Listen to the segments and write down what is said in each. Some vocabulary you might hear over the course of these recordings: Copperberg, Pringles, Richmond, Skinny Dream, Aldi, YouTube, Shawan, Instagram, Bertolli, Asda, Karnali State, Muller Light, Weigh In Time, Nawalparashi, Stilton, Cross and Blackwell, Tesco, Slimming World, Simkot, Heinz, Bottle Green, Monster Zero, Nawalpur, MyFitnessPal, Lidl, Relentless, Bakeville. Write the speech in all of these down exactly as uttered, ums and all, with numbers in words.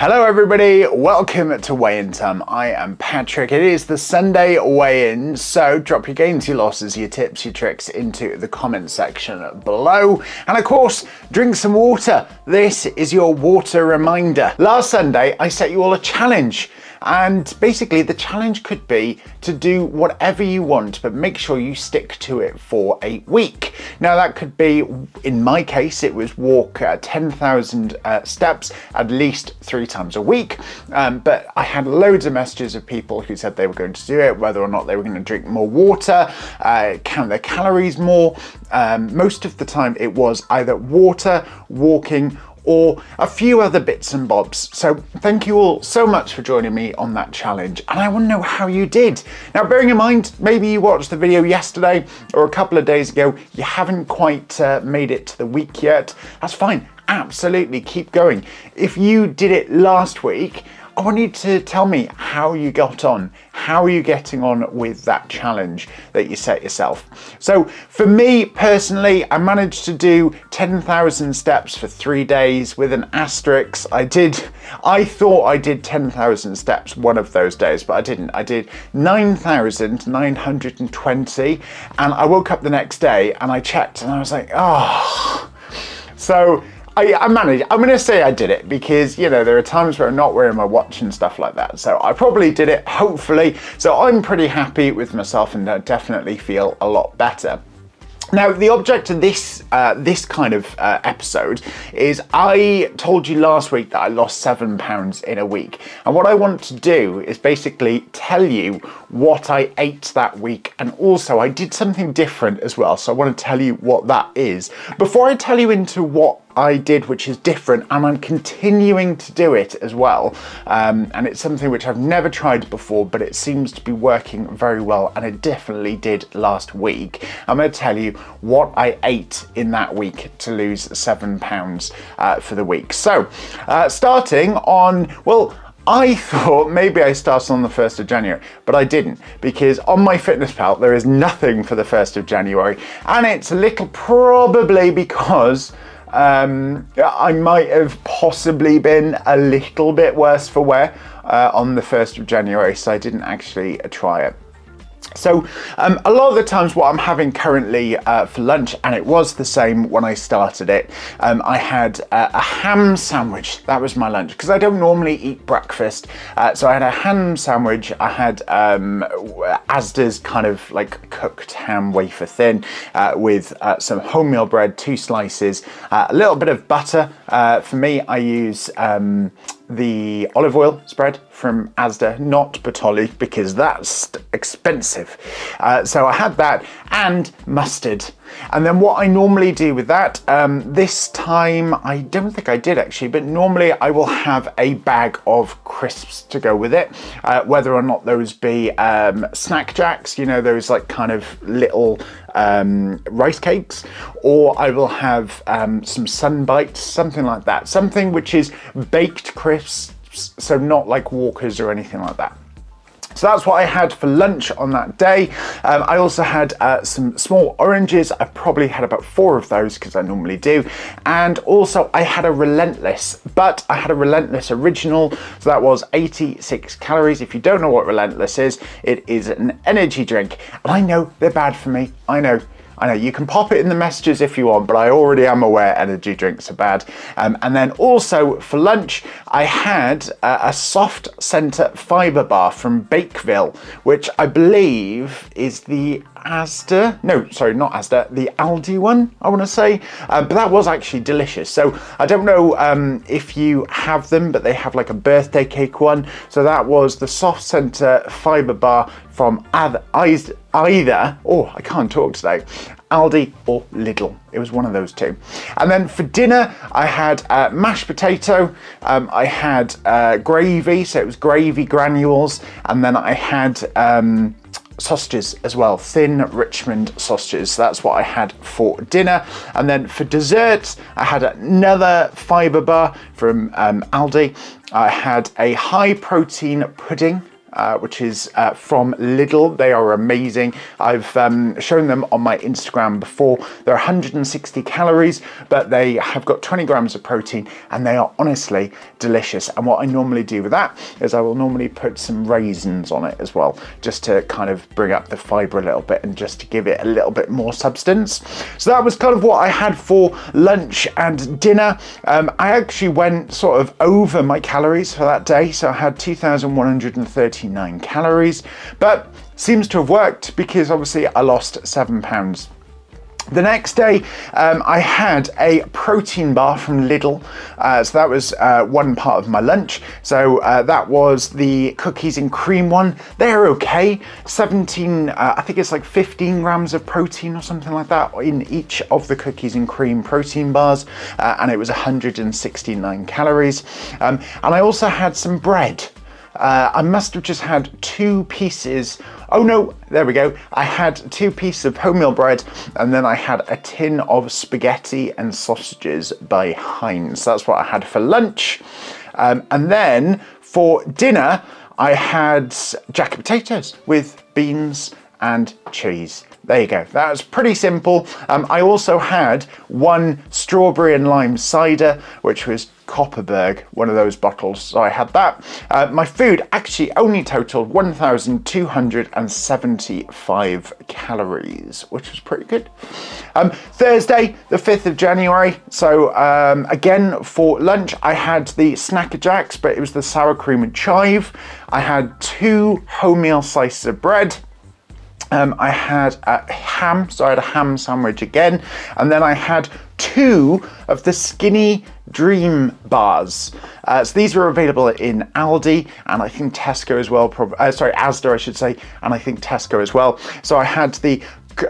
Hello everybody, welcome to Weigh In Time. I am Patrick. It is the Sunday weigh-in, so drop your gains, your losses, your tips, your tricks into the comment section below. And of course, drink some water. This is your water reminder. Last Sunday, I set you all a challenge. And basically the challenge could be to do whatever you want, but make sure you stick to it for a week. Now that could be, in my case, it was walk uh, ten thousand uh, steps at least three times a week. Um, but I had loads of messages of people who said they were going to do it, whether or not they were going to drink more water, uh, count their calories more. Um, most of the time it was either water, walking, or a few other bits and bobs. So thank you all so much for joining me on that challenge. And I want to know how you did. Now, bearing in mind, maybe you watched the video yesterday or a couple of days ago, you haven't quite uh, made it to the week yet. That's fine, absolutely, keep going. If you did it last week, I want you to tell me how you got on. How are you getting on with that challenge that you set yourself? So for me personally, I managed to do ten thousand steps for three days with an asterisk. I did, I thought I did ten thousand steps one of those days, but I didn't. I did nine thousand nine hundred twenty and I woke up the next day and I checked and I was like, oh. So I managed. I'm going to say I did it because, you know, there are times where I'm not wearing my watch and stuff like that. So I probably did it, hopefully. So I'm pretty happy with myself and I definitely feel a lot better. Now, the object of this uh, this kind of uh, episode is I told you last week that I lost seven pounds in a week. And what I want to do is basically tell you what I ate that week. And also I did something different as well. So I want to tell you what that is. Before I tell you into what I did, which is different, and I'm continuing to do it as well. Um, and it's something which I've never tried before, but it seems to be working very well, and it definitely did last week. I'm gonna tell you what I ate in that week to lose seven pounds uh, for the week. So, uh, starting on, well, I thought maybe I started on the first of January, but I didn't, because on MyFitnessPal, there is nothing for the first of January, and it's a little probably because Um, I might have possibly been a little bit worse for wear uh, on the first of January, so I didn't actually try it. So um, a lot of the times what I'm having currently uh, for lunch, and it was the same when I started it, um, I had uh, a ham sandwich. That was my lunch, because I don't normally eat breakfast. Uh, so I had a ham sandwich. I had um, Asda's kind of like cooked ham wafer thin uh, with uh, some wholemeal bread, two slices, uh, a little bit of butter. Uh, for me, I use um, the olive oil spread from Asda, not Bertolli, because that's expensive. Uh, so I had that and mustard. And then what I normally do with that, um, this time, I don't think I did actually, but normally I will have a bag of crisps to go with it, uh, whether or not those be um, snack jacks, you know, those like kind of little um, rice cakes, or I will have um, some sunbites, something like that, something which is baked crisps, so not like Walkers or anything like that. So that's what I had for lunch on that day. Um, I also had uh, some small oranges. I probably had about four of those because I normally do. And also I had a Relentless, but I had a Relentless original. So that was eighty-six calories. If you don't know what Relentless is, it is an energy drink. And I know they're bad for me. I know. I know, you can pop it in the messages if you want, but I already am aware energy drinks are bad. Um, and then also for lunch, I had a, a soft center fiber bar from Bakeville, which I believe is the Asda, no, sorry, not Asda, the Aldi one, I wanna say, uh, but that was actually delicious. So I don't know um, if you have them, but they have like a birthday cake one. So that was the soft center fiber bar from either, oh, I can't talk today, Aldi or Lidl. It was one of those two. And then for dinner, I had uh, mashed potato, um, I had uh, gravy, so it was gravy granules, and then I had um, sausages as well, thin Richmond sausages. So that's what I had for dinner. And then for dessert, I had another fiber bar from um, Aldi. I had a high protein pudding Uh, which is uh, from Lidl. They are amazing. I've um, shown them on my Instagram before. They're one hundred sixty calories, but they have got twenty grams of protein, and they are honestly delicious. And what I normally do with that is I will normally put some raisins on it as well, just to kind of bring up the fiber a little bit and just to give it a little bit more substance. So that was kind of what I had for lunch and dinner. Um, I actually went sort of over my calories for that day. So I had two thousand one hundred thirty-nine calories, but seems to have worked because obviously I lost seven pounds. The next day, um, I had a protein bar from Lidl. Uh, so that was uh, one part of my lunch. So uh, that was the cookies and cream one. They're okay. seventeen, uh, I think it's like fifteen grams of protein or something like that in each of the cookies and cream protein bars. Uh, and it was one hundred sixty-nine calories. Um, and I also had some bread. Uh, I must have just had two pieces. Oh no, there we go. I had two pieces of wholemeal bread, and then I had a tin of spaghetti and sausages by Heinz. That's what I had for lunch. Um, and then for dinner, I had jacket potatoes with beans and cheese. There you go, that was pretty simple. Um, I also had one strawberry and lime cider, which was Copperberg, one of those bottles, so I had that. Uh, my food actually only totaled one thousand two hundred seventy-five calories, which was pretty good. Um, Thursday, the fifth of January, so um, again for lunch, I had the Snacker Jacks, but it was the sour cream and chive. I had two wholemeal slices of bread. Um, I had a ham, so I had a ham sandwich again, and then I had two of the Skinny Dream bars. Uh, so these were available in Aldi, and I think Tesco as well, uh, sorry, Asda I should say, and I think Tesco as well. So I had the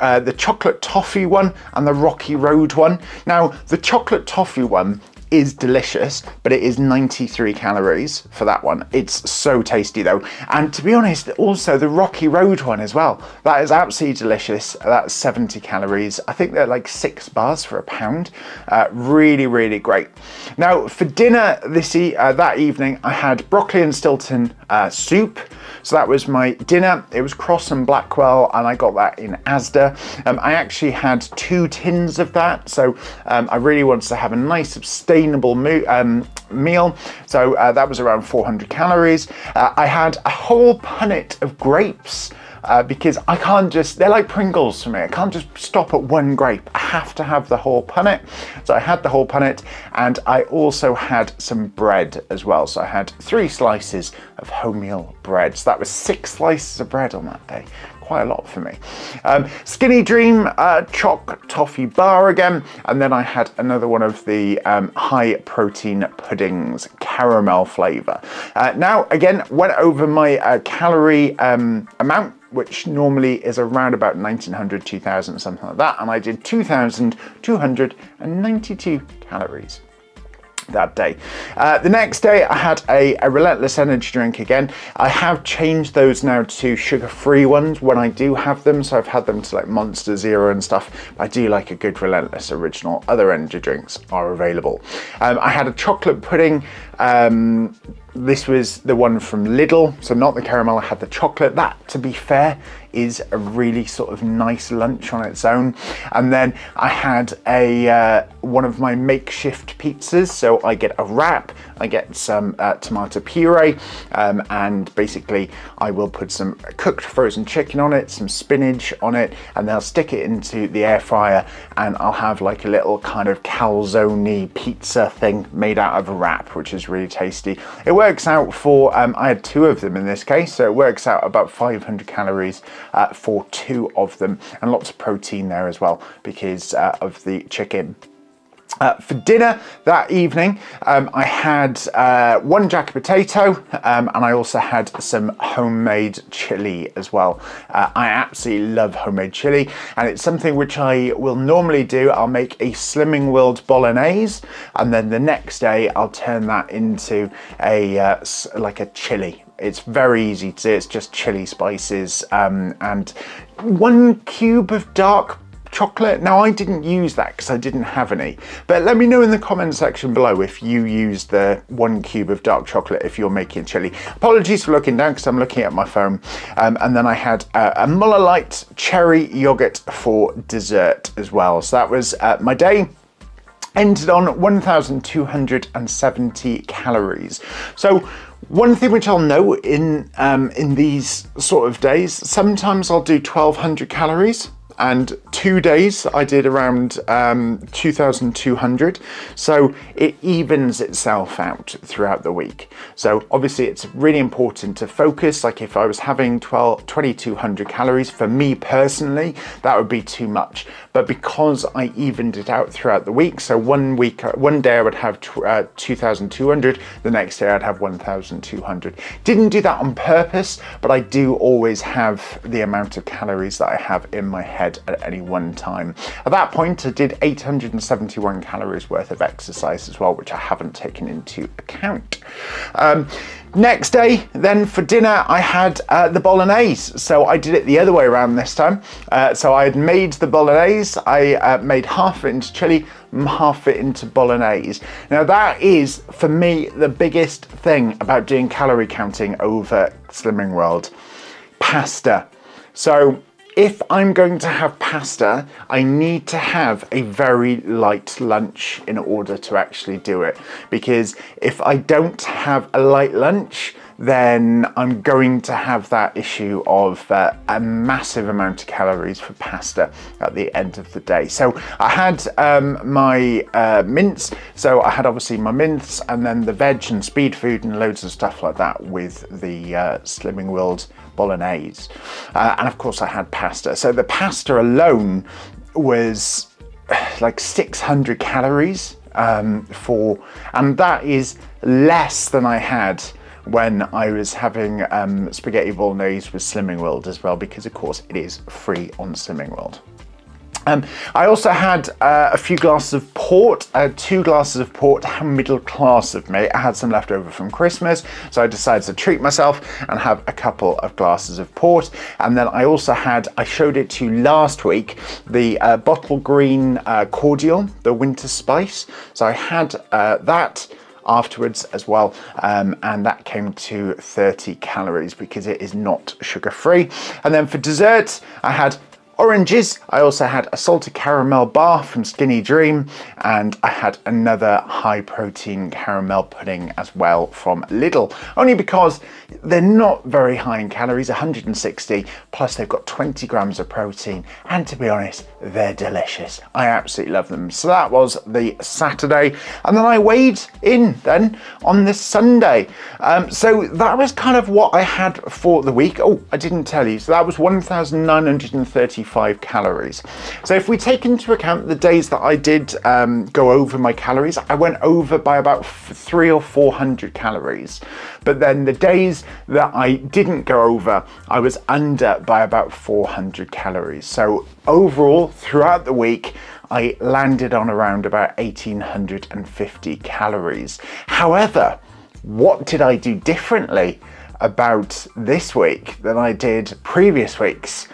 uh, the chocolate toffee one and the Rocky Road one. Now, the chocolate toffee one is delicious, but it is ninety-three calories for that one. It's so tasty though. And to be honest, also the Rocky Road one as well. That is absolutely delicious. That's seventy calories. I think they're like six bars for a pound. Uh, really, really great. Now for dinner this e uh, that evening, I had broccoli and Stilton uh, soup. So that was my dinner. It was Cross and Blackwell, and I got that in Asda. Um, I actually had two tins of that. So um, I really wanted to have a nice steak Um, meal, so uh, that was around four hundred calories. Uh, I had a whole punnet of grapes uh, because I can't just, they're like Pringles for me. I can't just stop at one grape. I have to have the whole punnet. So I had the whole punnet, and I also had some bread as well. So I had three slices of wholemeal bread. So that was six slices of bread on that day. Quite a lot for me. Um, Skinny Dream uh, Choc Toffee Bar again, and then I had another one of the um, high protein puddings, caramel flavour. Uh, now again, went over my uh, calorie um, amount, which normally is around about nineteen hundred, two thousand, something like that, and I did two thousand two hundred ninety-two calories that day. Uh, the next day I had a, a Relentless energy drink again. I have changed those now to sugar-free ones when I do have them. So I've had them to like Monster Zero and stuff. I do like a good Relentless original. Other energy drinks are available. Um, I had a chocolate pudding. Um, This was the one from Lidl, so not the caramel, I had the chocolate. That, to be fair, is a really sort of nice lunch on its own. And then I had a uh, one of my makeshift pizzas. So I get a wrap, I get some uh, tomato puree, um, and basically I will put some cooked frozen chicken on it, some spinach on it, and then I'll stick it into the air fryer, and I'll have like a little kind of calzone pizza thing made out of a wrap, which is really tasty. It works Works out for, um, I had two of them in this case, so it works out about five hundred calories uh, for two of them, and lots of protein there as well because uh, of the chicken. Uh, for dinner that evening, um, I had uh, one jacket potato, um, and I also had some homemade chili as well. Uh, I absolutely love homemade chili, and it's something which I will normally do. I'll make a Slimming World bolognese, and then the next day I'll turn that into a uh, like a chili. It's very easy to do. It's just chili spices um, and one cube of dark chocolate. Now I didn't use that because I didn't have any, but let me know in the comment section below if you use the one cube of dark chocolate if you're making chili. Apologies for looking down because I'm looking at my phone. Um, and then I had uh, a Muller Light cherry yogurt for dessert as well. So that was uh, my day. Ended on one thousand two hundred seventy calories. So one thing which I'll know in, um, in these sort of days, sometimes I'll do twelve hundred calories, and two days I did around um, two thousand two hundred. So it evens itself out throughout the week. So obviously it's really important to focus. Like if I was having twenty-two hundred calories, for me personally, that would be too much. But because I evened it out throughout the week, so one week, one day I would have uh, two thousand two hundred, the next day I'd have one thousand two hundred. Didn't do that on purpose, but I do always have the amount of calories that I have in my head at any one time. At that point, I did eight hundred seventy-one calories worth of exercise as well, which I haven't taken into account. Um, Next day, then for dinner, I had uh, the bolognese. So I did it the other way around this time. Uh, so I had made the bolognese. I uh, made half of it into chili, half of it into bolognese. Now that is, for me, the biggest thing about doing calorie counting over Slimming World. Pasta. So if I'm going to have pasta, I need to have a very light lunch in order to actually do it. Because if I don't have a light lunch, then I'm going to have that issue of uh, a massive amount of calories for pasta at the end of the day. So I had um, my uh, mince. So I had obviously my mince and then the veg and speed food and loads of stuff like that with the uh, Slimming World bolognese. Uh, and of course I had pasta. So the pasta alone was like six hundred calories um, for, and that is less than I had when I was having um, spaghetti bolognese with Slimming World as well, because of course it is free on Slimming World. Um, I also had uh, a few glasses of port, uh, two glasses of port, middle class of me. I had some left over from Christmas, so I decided to treat myself and have a couple of glasses of port. And then I also had, I showed it to you last week, the uh, Bottle Green uh, cordial, the winter spice. So I had uh, that afterwards as well, um, and that came to thirty calories because it is not sugar free. And then for dessert, I had oranges. I also had a salted caramel bar from Skinny Dream, and I had another high protein caramel pudding as well from Lidl, only because they're not very high in calories, one hundred sixty, plus they've got twenty grams of protein, and to be honest, they're delicious. I absolutely love them. So that was the Saturday, and then I weighed in then on the Sunday. Um, so that was kind of what I had for the week. Oh, I didn't tell you. So that was one thousand nine hundred thirty-five calories. So if we take into account the days that I did um, go over my calories, I went over by about three or four hundred calories. But then the days that I didn't go over, I was under by about four hundred calories. So overall, throughout the week, I landed on around about eighteen fifty calories. However, what did I do differently about this week than I did previous weeks?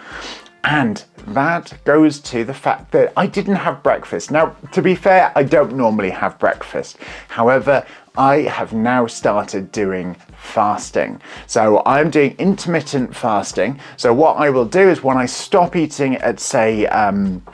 And that goes to the fact that I didn't have breakfast. Now, to be fair, I don't normally have breakfast. However, I have now started doing fasting. So I'm doing intermittent fasting. So what I will do is when I stop eating at, say, um,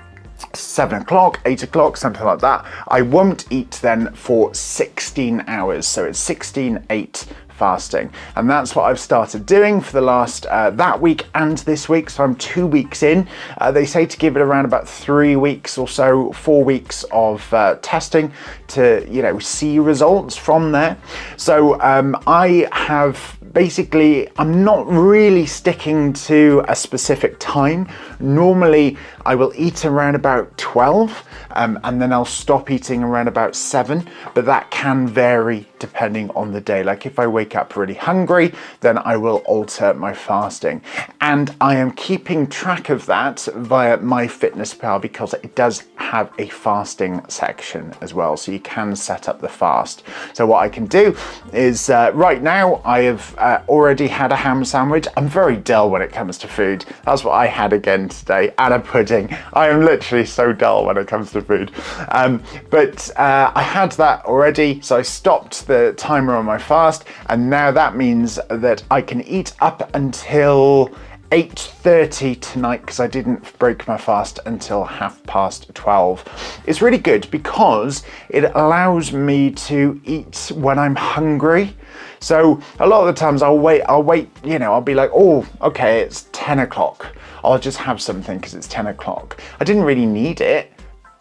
seven o'clock, eight o'clock, something like that, I won't eat then for sixteen hours. So it's sixteen eight. Fasting, and that's what I've started doing for the last uh, that week and this week. So I'm two weeks in. Uh, they say to give it around about three weeks or so, four weeks of uh, testing to, you know, see results from there. So um, I have basically, I'm not really sticking to a specific time. Normally I will eat around about twelve, um, and then I'll stop eating around about seven, but that can vary depending on the day. Like if I wake up really hungry, then I will alter my fasting. And I am keeping track of that via MyFitnessPal because it does have a fasting section as well. So you can set up the fast. So what I can do is uh, right now I have uh, already had a ham sandwich. I'm very dull when it comes to food. That's what I had again today, and a pudding. I am literally so dull when it comes to food. Um, but uh, I had that already, so I stopped the timer on my fast, and now that means that I can eat up until eight thirty tonight, because I didn't break my fast until half past twelve. It's really good because it allows me to eat when I'm hungry. So a lot of the times I'll wait, I'll wait, you know, I'll be like, oh, okay, it's ten o'clock. I'll just have something because it's ten o'clock. I didn't really need it,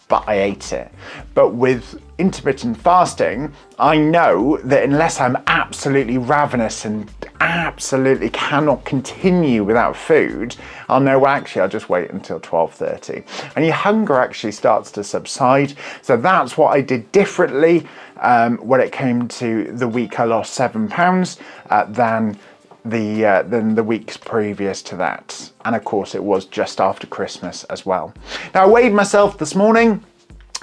but I ate it. But with intermittent fasting, I know that unless I'm absolutely ravenous and absolutely cannot continue without food, I'll know, well, actually, I'll just wait until twelve thirty. And your hunger actually starts to subside. So that's what I did differently um, when it came to the week I lost seven pounds uh, than the uh, than the weeks previous to that. And of course, it was just after Christmas as well. Now, I weighed myself this morning.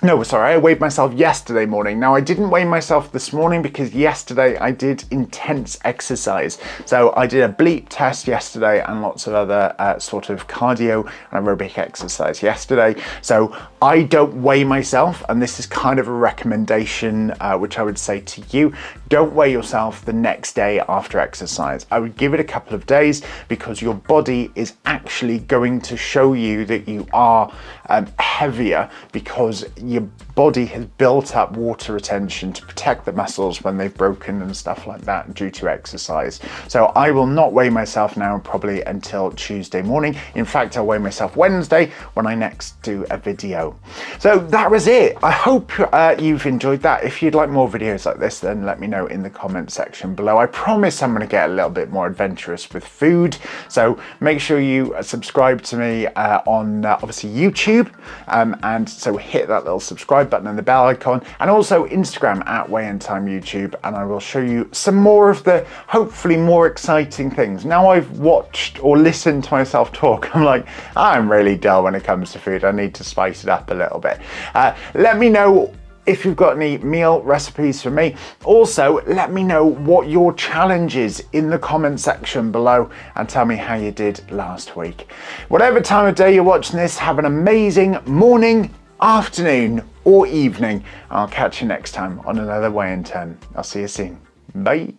No, sorry, I weighed myself yesterday morning. Now, I didn't weigh myself this morning because yesterday I did intense exercise. So I did a bleep test yesterday and lots of other uh, sort of cardio and aerobic exercise yesterday. So I don't weigh myself, and this is kind of a recommendation uh, which I would say to you. Don't weigh yourself the next day after exercise. I would give it a couple of days, because your body is actually going to show you that you are um, heavier, because your body has built up water retention to protect the muscles when they've broken and stuff like that due to exercise. So I will not weigh myself now probably until Tuesday morning. In fact, I'll weigh myself Wednesday when I next do a video. So that was it. I hope uh, you've enjoyed that. If you'd like more videos like this, then let me know in the comment section below. I promise I'm going to get a little bit more adventurous with food. So make sure you subscribe to me uh, on uh, obviously YouTube, um, and so hit that little subscribe button and the bell icon, and also Instagram at Weigh In Time YouTube, and I will show you some more of the hopefully more exciting things. Now I've watched or listened to myself talk, I'm like, I'm really dull when it comes to food. I need to spice it up a little bit. Uh, let me know if you've got any meal recipes for me. Also, let me know what your challenge is in the comment section below, and tell me how you did last week. Whatever time of day you're watching this, have an amazing morning, afternoon or evening. I'll catch you next time on another Weigh In Time. I'll see you soon. Bye.